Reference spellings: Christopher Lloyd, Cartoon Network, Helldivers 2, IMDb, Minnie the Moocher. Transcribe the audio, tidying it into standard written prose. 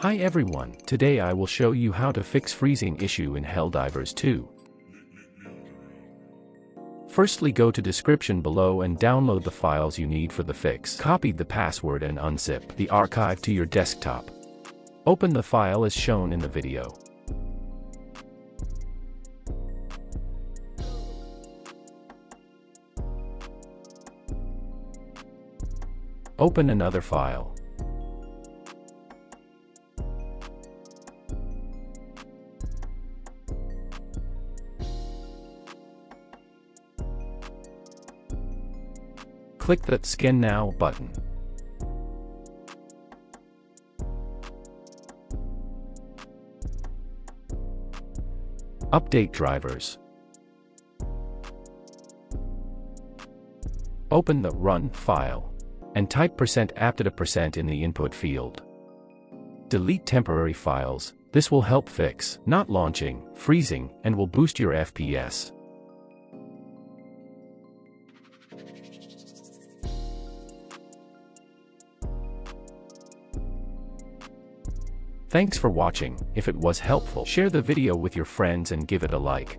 Hi everyone, today I will show you how to fix freezing issue in Helldivers 2. Firstly, go to description below and download the files you need for the fix. Copy the password and unzip the archive to your desktop. Open the file as shown in the video. Open another file. Click that Scan Now button. Update drivers. Open the Run file and type %aptita% in the input field. Delete temporary files. This will help fix not launching, freezing, and will boost your FPS. Thanks for watching. If it was helpful, share the video with your friends and give it a like.